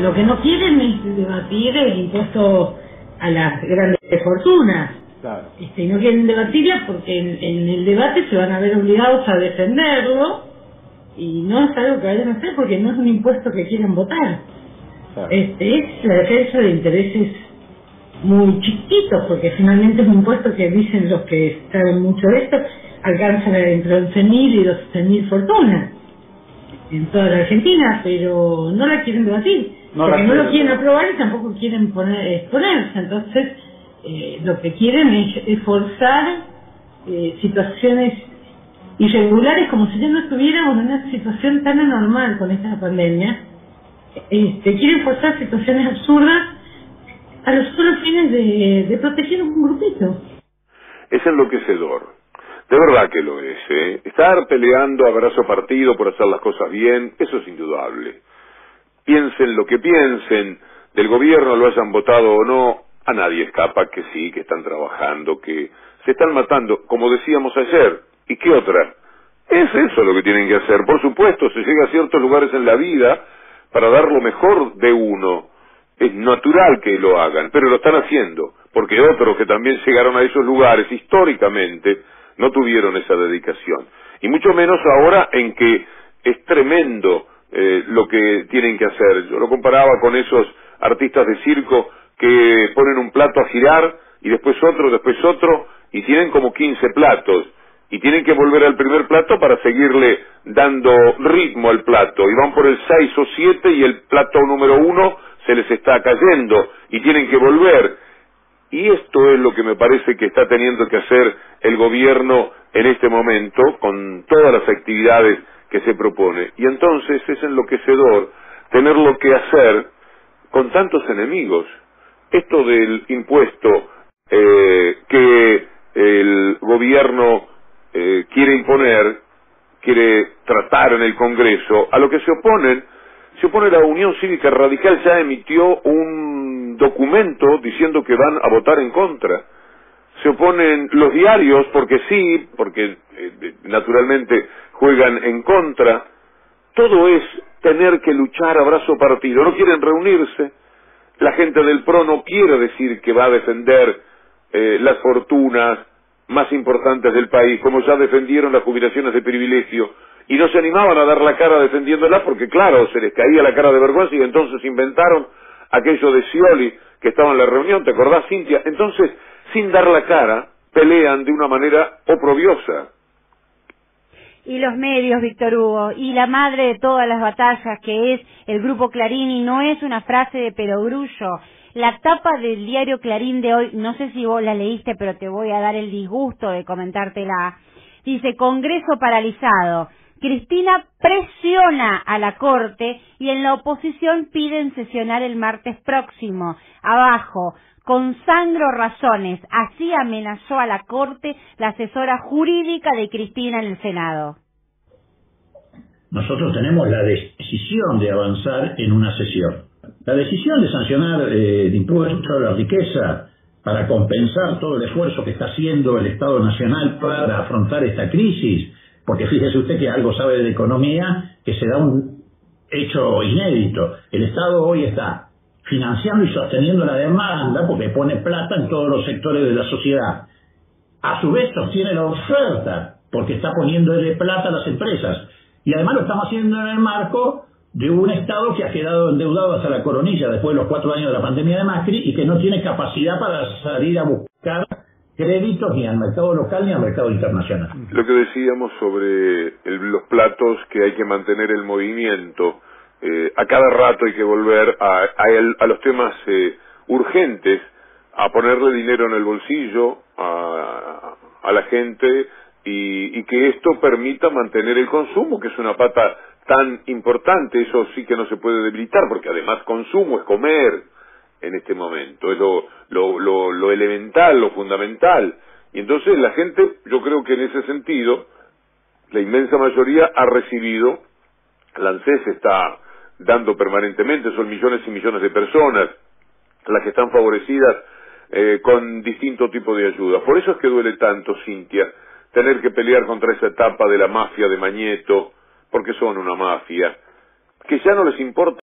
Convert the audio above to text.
Lo que no quieren es debatir el impuesto a las grandes fortunas. Claro. No quieren debatirla porque en el debate se van a ver obligados a defenderlo y no es algo que vayan a hacer porque no es un impuesto que quieran votar. Claro. Es la defensa de intereses muy chiquitos, porque finalmente es un impuesto que dicen los que saben mucho de esto, alcanza entre 11.000 y 12.000 fortunas en toda la Argentina, pero no la quieren debatir, porque no lo quieren aprobar y tampoco quieren exponerse. Entonces lo que quieren es forzar situaciones irregulares, como si ya no estuviéramos en una situación tan anormal con esta pandemia. Quieren forzar situaciones absurdas a los solos fines de proteger a un grupito. Es enloquecedor, de verdad que lo es, ¿eh? Estar peleando a brazo partido por hacer las cosas bien, eso es indudable. Piensen lo que piensen, del gobierno lo hayan votado o no, a nadie escapa que sí, que están trabajando, que se están matando, como decíamos ayer, ¿y qué otra? Es eso lo que tienen que hacer. Por supuesto, se llega a ciertos lugares en la vida para dar lo mejor de uno. Es natural que lo hagan, pero lo están haciendo, porque otros que también llegaron a esos lugares históricamente no tuvieron esa dedicación. Y mucho menos ahora en que es tremendo lo que tienen que hacer. Yo lo comparaba con esos artistas de circo que ponen un plato a girar y después otro, y tienen como 15 platos. Y tienen que volver al primer plato para seguirle dando ritmo al plato. Y van por el 6 o 7 y el plato número 1 se les está cayendo y tienen que volver. Y esto es lo que me parece que está teniendo que hacer el gobierno en este momento con todas las actividades que se propone. Y entonces es enloquecedor tener lo que hacer con tantos enemigos. Esto del impuesto que el gobierno quiere imponer, quiere tratar en el Congreso, a lo que se opone la Unión Cívica Radical, ya emitió un documento diciendo que van a votar en contra. Se oponen los diarios porque sí, porque naturalmente juegan en contra. Todo es tener que luchar a brazo partido. No quieren reunirse. La gente del PRO no quiere decir que va a defender las fortunas más importantes del país, como ya defendieron las jubilaciones de privilegio, y no se animaban a dar la cara defendiéndolas porque, claro, se les caía la cara de vergüenza, y entonces inventaron aquello de Scioli, que estaba en la reunión, ¿te acordás, Cintia? Entonces, sin dar la cara, pelean de una manera oprobiosa. Y los medios, Víctor Hugo, y la madre de todas las batallas, que es el Grupo Clarín, y no es una frase de Pedro Grullo. La tapa del diario Clarín de hoy, no sé si vos la leíste, pero te voy a dar el disgusto de comentártela. Dice, Congreso paralizado. Cristina presiona a la Corte y en la oposición piden sesionar el martes próximo. Abajo, consangro razones. Así amenazó a la Corte la asesora jurídica de Cristina en el Senado. Nosotros tenemos la decisión de avanzar en una sesión. La decisión de sancionar de impuesto a la riqueza para compensar todo el esfuerzo que está haciendo el Estado Nacional para afrontar esta crisis. Porque fíjese usted que algo sabe de economía, que se da un hecho inédito. El Estado hoy está financiando y sosteniendo la demanda porque pone plata en todos los sectores de la sociedad. A su vez sostiene la oferta porque está poniéndole plata a las empresas. Y además lo estamos haciendo en el marco de un Estado que ha quedado endeudado hasta la coronilla después de los 4 años de la pandemia de Macri y que no tiene capacidad para salir a buscar créditos ni al mercado local ni al mercado internacional. Lo que decíamos sobre los platos, que hay que mantener el movimiento, a cada rato hay que volver a los temas urgentes, a ponerle dinero en el bolsillo a la gente y que esto permita mantener el consumo, que es una pata tan importante. Eso sí que no se puede debilitar, porque además consumo es comer en este momento, es lo elemental, lo fundamental. Y entonces la gente, yo creo que en ese sentido, la inmensa mayoría ha recibido, la ANSES está dando permanentemente, son millones y millones de personas las que están favorecidas con distinto tipo de ayuda. Por eso es que duele tanto, Cintia, tener que pelear contra esa etapa de la mafia de Mañeto, porque son una mafia, que ya no les importa